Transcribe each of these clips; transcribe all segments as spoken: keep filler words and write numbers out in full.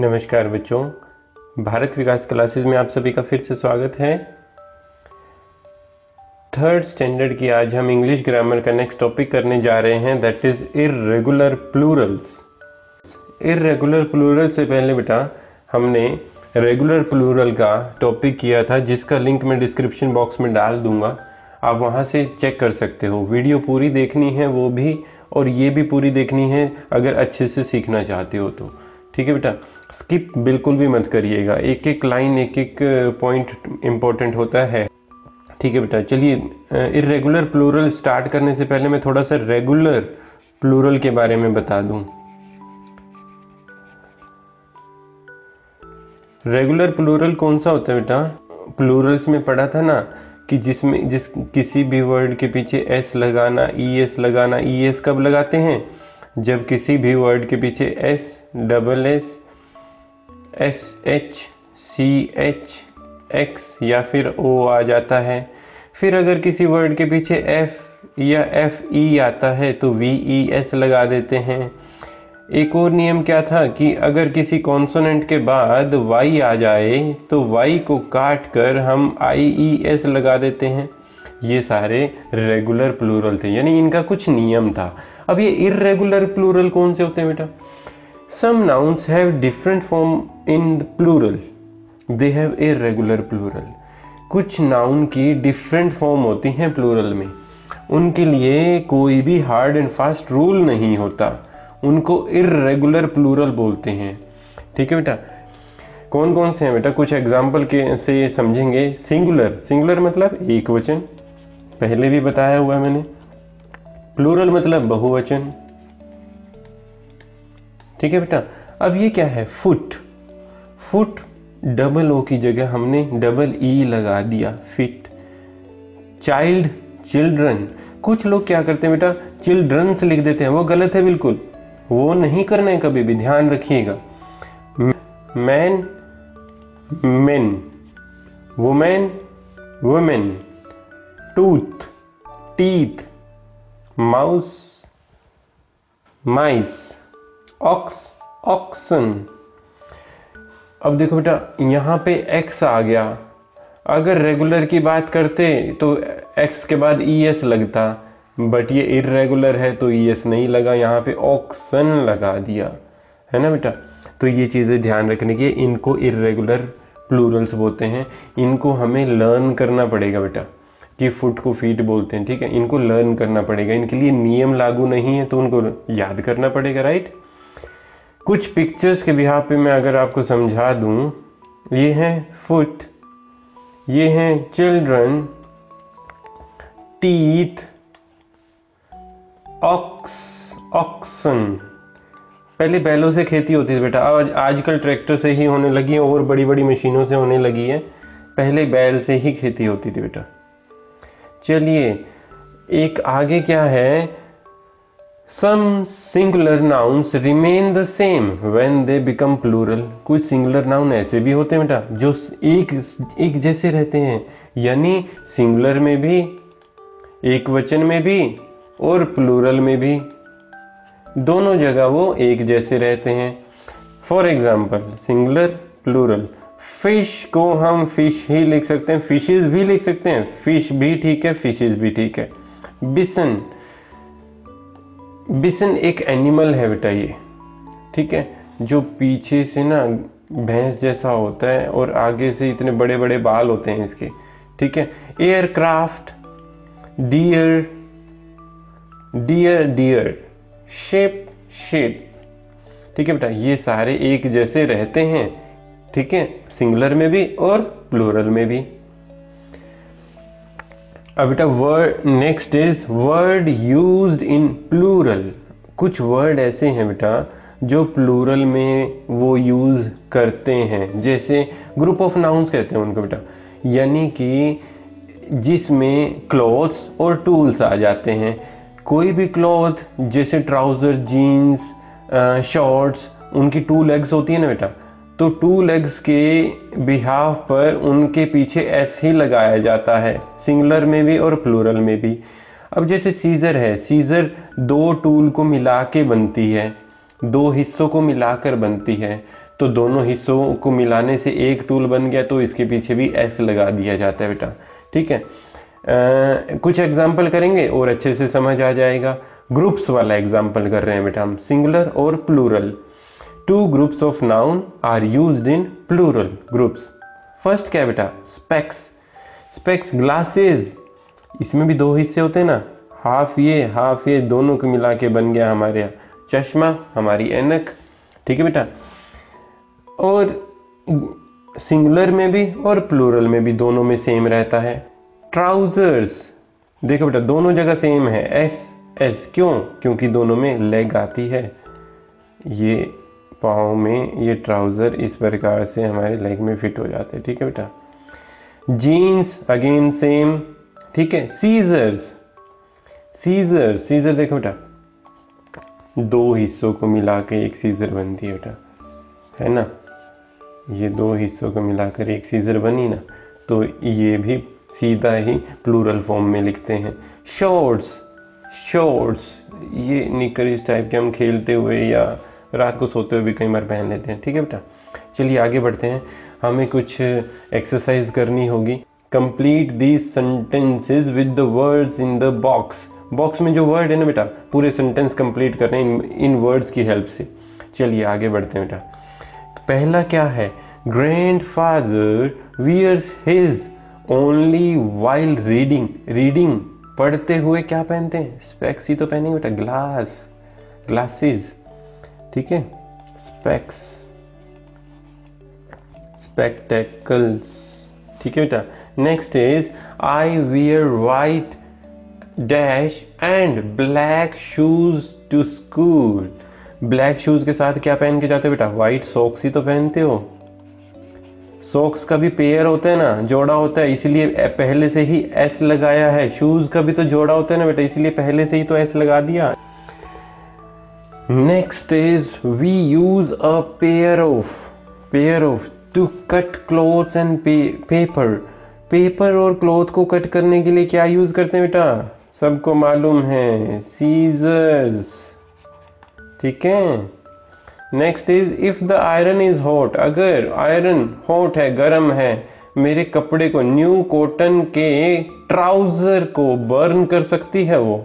नमस्कार बच्चों, भारत विकास क्लासेस में आप सभी का फिर से स्वागत है। थर्ड स्टैंडर्ड की आज हम इंग्लिश ग्रामर का नेक्स्ट टॉपिक करने जा रहे हैं, that is irregular plurals. Irregular plural से पहले बेटा हमने रेगुलर प्लूरल का टॉपिक किया था, जिसका लिंक मैं डिस्क्रिप्शन बॉक्स में डाल दूंगा, आप वहाँ से चेक कर सकते हो। वीडियो पूरी देखनी है वो भी, और ये भी पूरी देखनी है अगर अच्छे से सीखना चाहते हो तो। ठीक है बेटा, स्किप बिल्कुल भी मत करिएगा, एक एक लाइन एक एक पॉइंट इम्पोर्टेंट होता है। ठीक है बेटा, चलिए इर्रेगुलर प्लूरल स्टार्ट करने से पहले मैं थोड़ा सा रेगुलर प्लूरल के बारे में बता दूं। रेगुलर प्लूरल कौन सा होता है बेटा? प्लूरल्स में पढ़ा था ना कि जिसमें जिस किसी भी वर्ड के पीछे एस लगाना, ई एस लगाना। ई एस कब लगाते हैं? जब किसी भी वर्ड के पीछे S, double S, S H, C H, X या फिर ओ आ जाता है। फिर अगर किसी वर्ड के पीछे एफ या एफ ई आता है तो वी ई एस लगा देते हैं। एक और नियम क्या था कि अगर किसी कॉन्सोनेंट के बाद वाई आ जाए तो वाई को काट कर हम आई ई एस लगा देते हैं। ये सारे रेगुलर प्लूरल थे, यानी इनका कुछ नियम था। अब ये इर्रेगुलर प्लूरल कौन से होते हैं बेटा? Some nouns have different form in plural, they have irregular plural. कुछ नाउन की डिफरेंट फॉर्म होती हैं प्लूरल में, उनके लिए कोई भी हार्ड एंड फास्ट रूल नहीं होता, उनको इर्रेगुलर प्लूरल बोलते हैं। ठीक है बेटा, कौन कौन से हैं बेटा? कुछ एग्जाम्पल के से समझेंगे। सिंगुलर, सिंगुलर मतलब एक वचन, पहले भी बताया हुआ है मैंने। प्लूरल मतलब बहुवचन। ठीक है बेटा, अब ये क्या है? फुट। फुट, डबल ओ की जगह हमने डबल ई लगा दिया, फिट। Child, children. कुछ लोग क्या करते हैं बेटा, चिल्ड्रंस लिख देते हैं, वो गलत है बिल्कुल, वो नहीं करना है कभी भी, ध्यान रखिएगा। Man, men. Women, women. Tooth, teeth. Mouse, mice. Ox, oxen. अब देखो बेटा, यहाँ पे एक्स आ गया। अगर रेगुलर की बात करते तो एक्स के बाद ई एस लगता, बट ये इर्रेगुलर है तो ई एस नहीं लगा, यहाँ पे ऑक्सन लगा दिया, है ना बेटा। तो ये चीज़ें ध्यान रखने की, इनको इर्रेगुलर प्लूरल्स बोलते हैं। इनको हमें लर्न करना पड़ेगा बेटा, कि फुट को फीट बोलते हैं। ठीक है, इनको लर्न करना पड़ेगा, इनके लिए नियम लागू नहीं है तो उनको याद करना पड़ेगा, राइट। कुछ पिक्चर्स के बिहाफ पे मैं अगर आपको समझा दूं, ये हैं फुट, ये हैं चिल्ड्रन, टीथ, ऑक्स, ऑक्सन। पहले बैलों से खेती होती थी बेटा, आज आजकल ट्रैक्टर से ही होने लगी है और बड़ी बड़ी मशीनों से होने लगी है, पहले बैल से ही खेती होती थी बेटा। चलिए एक आगे क्या है? Some singular nouns remain the same when they become plural. कुछ सिंगुलर नाउन ऐसे भी होते हैं बेटा जो एक एक जैसे रहते हैं, यानी सिंगुलर में भी, एक वचन में भी और प्लूरल में भी, दोनों जगह वो एक जैसे रहते हैं। For example singular, plural. Fish को हम फिश ही लिख सकते हैं, फिशेस भी लिख सकते हैं, फिश भी ठीक है, फिशेस भी ठीक है। बिसन, बिसन एक एनिमल है बेटा ये, ठीक है, जो पीछे से ना भैंस जैसा होता है और आगे से इतने बड़े बड़े बाल होते हैं इसके। ठीक है। Aircraft, deer, deer, deer. Sheep, sheep. ठीक है बेटा, ये सारे एक जैसे रहते हैं, ठीक है, सिंगुलर में भी और प्लूरल में भी। अब बेटा word, next is word used in plural. कुछ वर्ड ऐसे हैं बेटा जो प्लूरल में वो यूज करते हैं, जैसे ग्रुप ऑफ नाउन्स कहते हैं उनको बेटा, यानी कि जिसमें क्लॉथ्स और टूल्स आ जाते हैं। कोई भी क्लॉथ जैसे ट्राउज़र, जीन्स, शॉर्ट्स, उनकी टू लेग्स होती है ना बेटा, तो टू लेग्स के बिहाफ पर उनके पीछे एस ही लगाया जाता है, सिंगुलर में भी और प्लूरल में भी। अब जैसे सीजर है, सीजर दो टूल को मिला के बनती है, दो हिस्सों को मिलाकर बनती है, तो दोनों हिस्सों को मिलाने से एक टूल बन गया, तो इसके पीछे भी एस लगा दिया जाता है बेटा। ठीक है, आ, कुछ एग्जाम्पल करेंगे और अच्छे से समझ आ जाएगा। ग्रुप्स वाला एग्जाम्पल कर रहे हैं बेटा हम, सिंगुलर और plural. Two groups of noun are used in plural groups. First क्या है बेटा, स्पेक्स। स्पेक्स ग्लासेस, इसमें भी दो हिस्से होते हैं ना, हाफ ये हाफ ये, दोनों को मिला के बन गया हमारे यहाँ चश्मा, हमारी ऐनक। ठीक है बेटा, और सिंगुलर में भी और प्लूरल में भी दोनों में सेम रहता है। ट्राउजर्स, देखो बेटा दोनों जगह सेम है, एस एस क्यों, क्योंकि दोनों में लेग आती है, ये पाँव में ये ट्राउज़र इस प्रकार से हमारे लेग में फिट हो जाते हैं। ठीक है बेटा, जीन्स अगेन सेम। ठीक है, सीजर्स, सीजर सीजर देखो बेटा दो हिस्सों को मिला के एक सीजर बनती है बेटा, है ना, ये दो हिस्सों को मिलाकर एक सीजर बनी ना, तो ये भी सीधा ही प्लूरल फॉर्म में लिखते हैं। शॉर्ट्स, शॉर्ट्स ये निकर इस टाइप के हम खेलते हुए या रात को सोते हुए भी कई बार पहन लेते हैं। ठीक है बेटा, चलिए आगे बढ़ते हैं, हमें कुछ एक्सरसाइज करनी होगी। Complete these sentences with the words in the box. Box में जो वर्ड है ना बेटा, पूरे सेंटेंस कंप्लीट कर रहे हैं इन वर्ड्स की हेल्प से। चलिए आगे बढ़ते हैं बेटा। पहला क्या है, grandfather wears his only while reading. Reading पढ़ते हुए क्या पहनते हैं, स्पेक्स ही तो पहनेंगे बेटा, ग्लास ग्लासेस। ठीक है, स्पेक्स स्पेक्टेकल्स। ठीक है बेटा, next is I wear white dash and black shoes to school. Black shoes के साथ क्या पहन के जाते हो बेटा, वाइट सॉक्स ही तो पहनते हो। सॉक्स का भी पेयर होता है ना, जोड़ा होता है, इसीलिए पहले से ही एस लगाया है। शूज का भी तो जोड़ा होता है ना बेटा, इसीलिए पहले से ही तो एस लगा दिया। Next is we use a pair of, pair of to cut clothes and paper. Paper और क्लोथ को कट करने के लिए क्या यूज करते हैं बेटा, सबको मालूम है, सीजर्स। ठीक है, next is if the iron is hot, अगर आयरन हॉट है, गर्म है, मेरे कपड़े को, न्यू कॉटन के ट्राउजर को बर्न कर सकती है, वो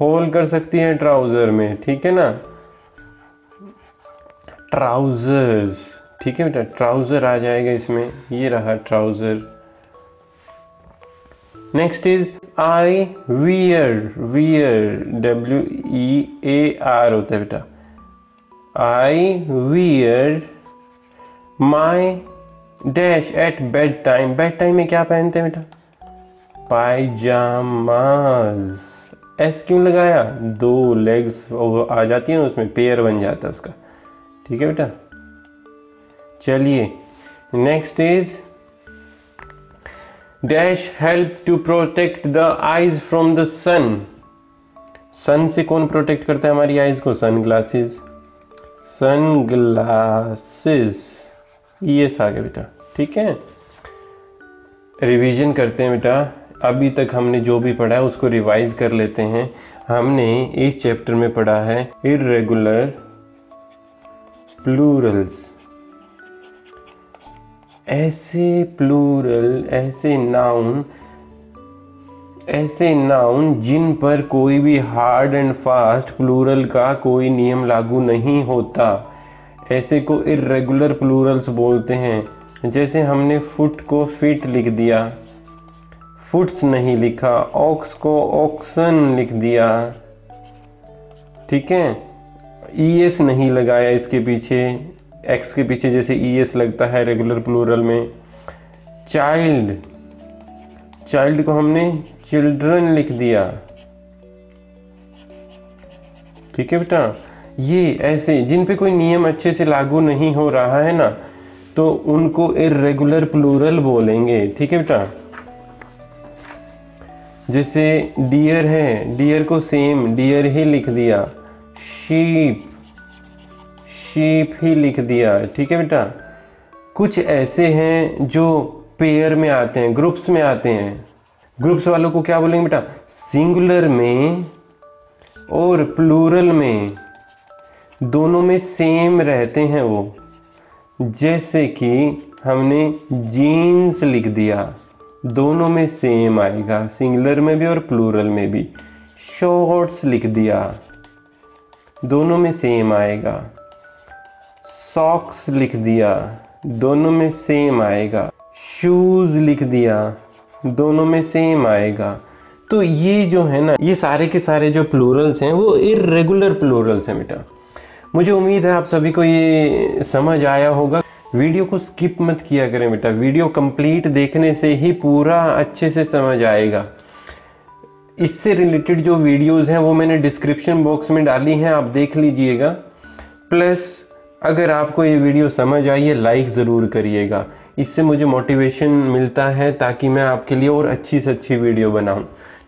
होल कर सकती है ट्राउजर में। ठीक है ना, ट्राउजर्स। ठीक है बेटा, ट्राउजर आ जाएगा इसमें, ये रहा trouser. Next is I wear, wear W E A R होता है बेटा, I wear my dash at bedtime. Bedtime में क्या पहनते हैं बेटा, पायजामाज। एस क्यों लगाया, दो लेग्स आ जाती है ना उसमें, पेयर बन जाता है उसका। ठीक है बेटा, चलिए next is dash help to protect the eyes from the sun. Sun से कौन प्रोटेक्ट करता है हमारी आईज को, सन ग्लासेस, सन ग्लासेस। ये सारे बेटा, ठीक है, रिवीजन करते हैं बेटा, अभी तक हमने जो भी पढ़ा है उसको रिवाइज कर लेते हैं। हमने इस चैप्टर में पढ़ा है इर्रेगुलर प्लूरल्स, ऐसे प्लूरल, ऐसे नाउन, ऐसे नाउन जिन पर कोई भी हार्ड एंड फास्ट प्लूरल का कोई नियम लागू नहीं होता, ऐसे को इर्रेगुलर प्लूरल्स बोलते हैं। जैसे हमने फुट को फिट लिख दिया, फुट्स नहीं लिखा, ऑक्स को ऑक्सन लिख दिया। ठीक है, ईएस नहीं लगाया इसके पीछे, एक्स के पीछे जैसे ईएस लगता है रेगुलर प्लूरल में। चाइल्ड, चाइल्ड को हमने चिल्ड्रन लिख दिया। ठीक है बेटा, ये ऐसे जिन पे कोई नियम अच्छे से लागू नहीं हो रहा है ना, तो उनको इर्रेगुलर प्लूरल बोलेंगे। ठीक है बेटा, जैसे डियर है, डियर को सेम डियर ही लिख दिया, शीप शीप ही लिख दिया। ठीक है बेटा, कुछ ऐसे हैं जो पेयर में आते हैं, ग्रुप्स में आते हैं, ग्रुप्स वालों को क्या बोलेंगे बेटा, सिंगुलर में और प्लूरल में दोनों में सेम रहते हैं वो, जैसे कि हमने जीन्स लिख दिया, दोनों में सेम आएगा, सिंगुलर में भी और प्लूरल में भी। शॉर्ट्स लिख दिया, दोनों में सेम आएगा। सॉक्स लिख दिया, दोनों में सेम आएगा। शूज़ लिख दिया, दोनों में सेम आएगा। तो ये जो है ना, ये सारे के सारे जो प्लूरल्स हैं वो इर्रेगुलर प्लूरल्स हैं बेटा। मुझे उम्मीद है आप सभी को ये समझ आया होगा। वीडियो को स्किप मत किया करें बेटा, वीडियो कंप्लीट देखने से ही पूरा अच्छे से समझ आएगा। इससे रिलेटेड जो वीडियोस हैं वो मैंने डिस्क्रिप्शन बॉक्स में डाली हैं, आप देख लीजिएगा। प्लस अगर आपको ये वीडियो समझ आई है, लाइक ज़रूर करिएगा, इससे मुझे मोटिवेशन मिलता है ताकि मैं आपके लिए और अच्छी से अच्छी वीडियो बनाऊं।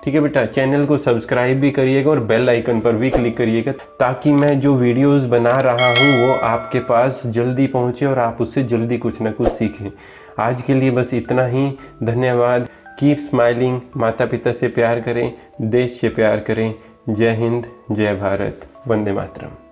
ठीक है बेटा, चैनल को सब्सक्राइब भी करिएगा और बेल आइकन पर भी क्लिक करिएगा ताकि मैं जो वीडियोस बना रहा हूं वो आपके पास जल्दी पहुंचे और आप उससे जल्दी कुछ ना कुछ सीखें। आज के लिए बस इतना ही, धन्यवाद। कीप स्माइलिंग, माता पिता से प्यार करें, देश से प्यार करें। जय हिंद, जय भारत, वंदे मातरम।